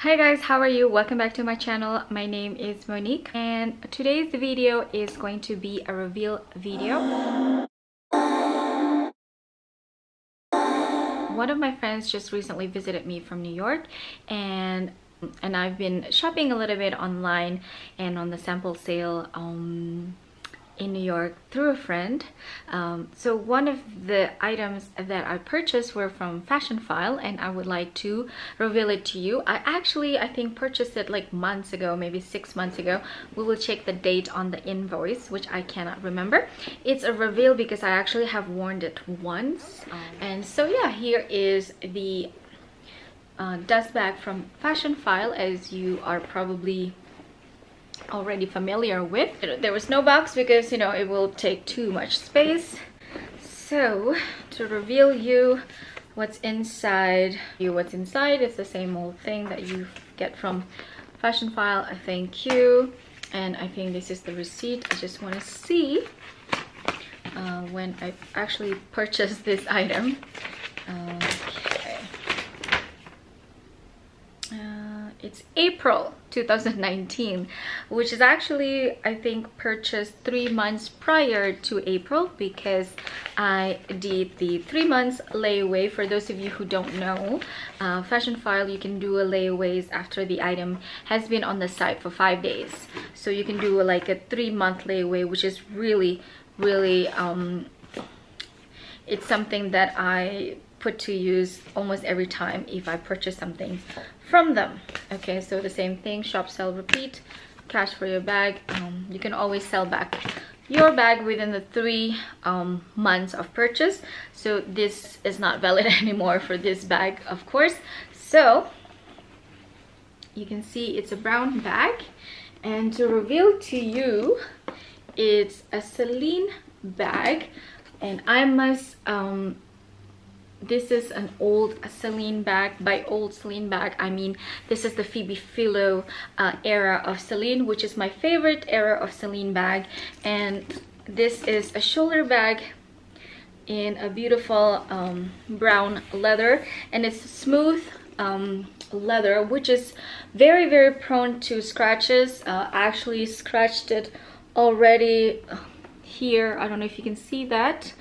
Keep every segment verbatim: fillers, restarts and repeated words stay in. Hi guys, how are you? Welcome back to my channel. My name is Monique and today's video is going to be a reveal video. One of my friends just recently visited me from New York and and I've been shopping a little bit online and on the sample sale um in New York through a friend. Um, so one of the items that I purchased were from Fashionphile and I would like to reveal it to you. I actually, I think purchased it like months ago, maybe six months ago. We will check the date on the invoice, which I cannot remember. It's a reveal because I actually have worn it once. And so yeah, here is the uh, dust bag from Fashionphile, as you are probably already familiar with. There was no box because, you know, it will take too much space. So to reveal you what's inside, you what's inside is the same old thing that you get from Fashionphile. I thank you, and I think this is the receipt. I just want to see uh, when I actually purchased this item. Okay, uh, it's April two thousand nineteen, which is actually, I think, purchased three months prior to April because I did the three months layaway. For those of you who don't know, uh, Fashionphile, you can do a layaways after the item has been on the site for five days. So you can do a, like a three month layaway, which is really, really, um, it's something that I put to use almost every time if I purchase something from them. Okay, so the same thing, shop, sell, repeat, cash for your bag. Um, you can always sell back your bag within the three um, months of purchase. So this is not valid anymore for this bag, of course. So you can see it's a brown bag, and to reveal to you, it's a Celine bag, and I must um this is an old Celine bag. By old Celine bag, I mean this is the Phoebe Philo uh, era of Celine, which is my favorite era of Celine bag. And this is a shoulder bag in a beautiful um, brown leather, and it's smooth um, leather, which is very, very prone to scratches. Uh, I actually scratched it already here. I don't know if you can see that.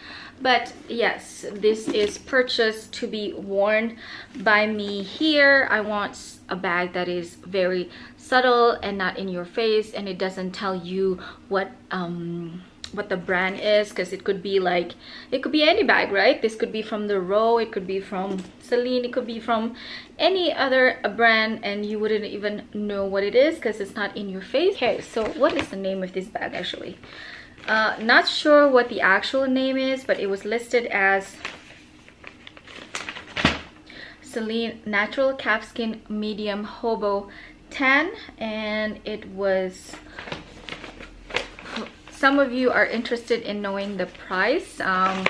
But yes, this is purchased to be worn by me here. I want a bag that is very subtle and not in your face, and it doesn't tell you what um what the brand is, because it could be like, it could be any bag, right? This could be from The Row, it could be from Celine, it could be from any other brand, and you wouldn't even know what it is because it's not in your face. Okay, so what is the name of this bag actually? Uh, not sure what the actual name is, but it was listed as Celine Natural Calfskin Medium Hobo Tan, and it was, some of you are interested in knowing the price. Um,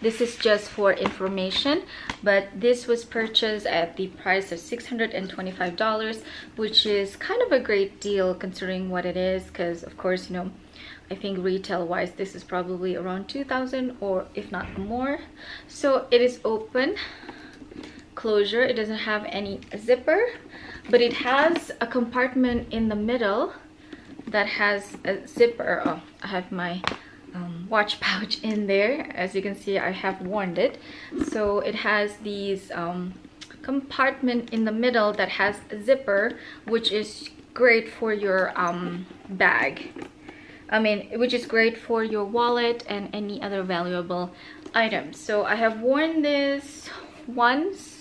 this is just for information, but this was purchased at the price of six hundred twenty-five dollars, which is kind of a great deal considering what it is, because of course, you know, I think retail wise this is probably around two thousand or if not more. So it is open closure, it doesn't have any zipper, but it has a compartment in the middle that has a zipper. Oh, I have my um, watch pouch in there. As you can see, I have worn it. So it has these um, compartment in the middle that has a zipper, which is great for your um, bag. I mean, which is great for your wallet and any other valuable items. So I have worn this once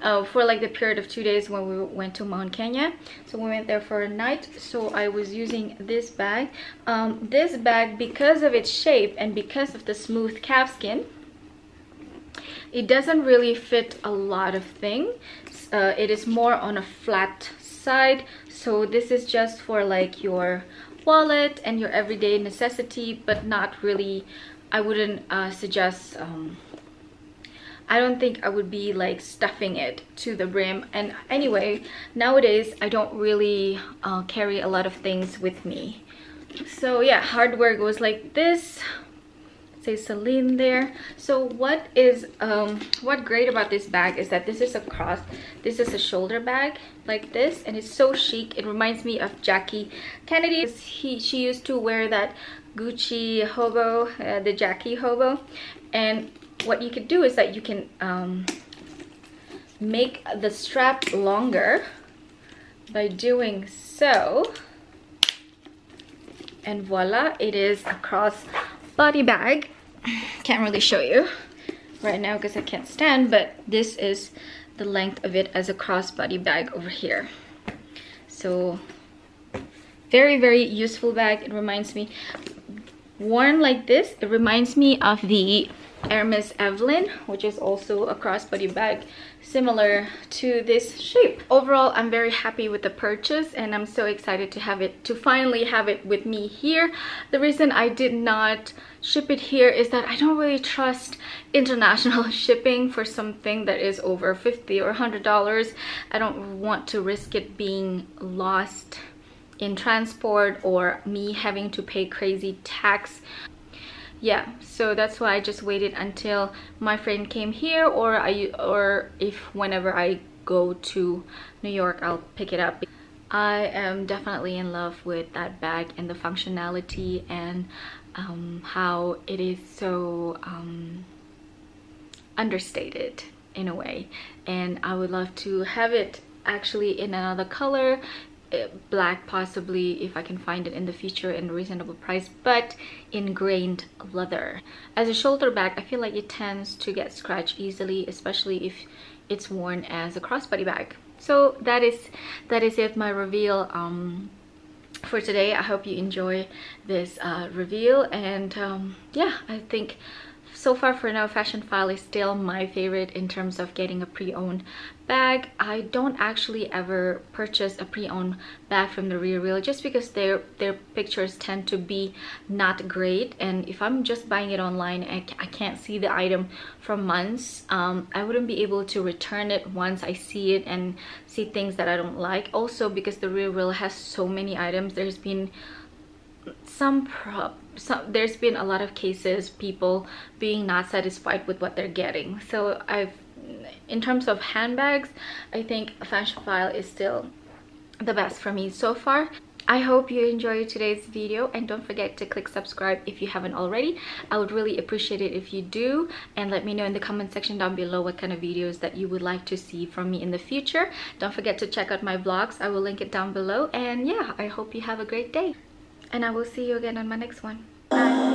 uh, for like the period of two days when we went to Mount Kenya. So we went there for a night. So I was using this bag. Um, this bag, because of its shape and because of the smooth calfskin, it doesn't really fit a lot of things. Uh, it is more on a flat side. So this is just for like your wallet and your everyday necessity, but not really, I wouldn't uh, suggest, um, I don't think I would be like stuffing it to the brim. And anyway, nowadays I don't really uh, carry a lot of things with me. So yeah, hardware goes like this. It's says Celine there. So what is um what great about this bag is that this is a cross, this is a shoulder bag like this, and it's so chic. It reminds me of Jackie Kennedy. He, she used to wear that Gucci hobo, uh, the Jackie hobo. And what you could do is that you can um make the strap longer by doing so, and voila, it is a cross body bag. Can't really show you right now because I can't stand, but this is the length of it as a cross body bag over here. So very very useful bag. It reminds me, worn like this, it reminds me of the Hermes Evelyn, which is also a crossbody bag similar to this shape. Overall, I'm very happy with the purchase, and I'm so excited to have it, to finally have it with me here. The reason I did not ship it here is that I don't really trust international shipping for something that is over fifty or a hundred dollars. I don't want to risk it being lost in transport or me having to pay crazy tax. Yeah, so that's why I just waited until my friend came here, or I or if whenever I go to New York, I'll pick it up. I am definitely in love with that bag and the functionality, and um, how it is so um, understated in a way. And I would love to have it actually in another color, black possibly, if I can find it in the future in a reasonable price, but in grained leather. As a shoulder bag, I feel like it tends to get scratched easily, especially if it's worn as a crossbody bag. So that is that is it, my reveal um for today. I hope you enjoy this uh reveal, and um yeah, I think so far for now, Fashionphile is still my favorite in terms of getting a pre-owned bag. I don't actually ever purchase a pre-owned bag from the Real Real just because their their pictures tend to be not great, and if I'm just buying it online, I, I can't see the item for months. Um, I wouldn't be able to return it once I see it and see things that I don't like. Also, because the Real Real has so many items, there's been some prop some there's been a lot of cases, people being not satisfied with what they're getting. So I've in terms of handbags, I think Fashionphile is still the best for me so far. I hope you enjoyed today's video, and don't forget to click subscribe if you haven't already. I would really appreciate it if you do, and let me know in the comment section down below what kind of videos that you would like to see from me in the future. Don't forget to check out my vlogs. I will link it down below, and yeah, I hope you have a great day. And I will see you again on my next one. Bye.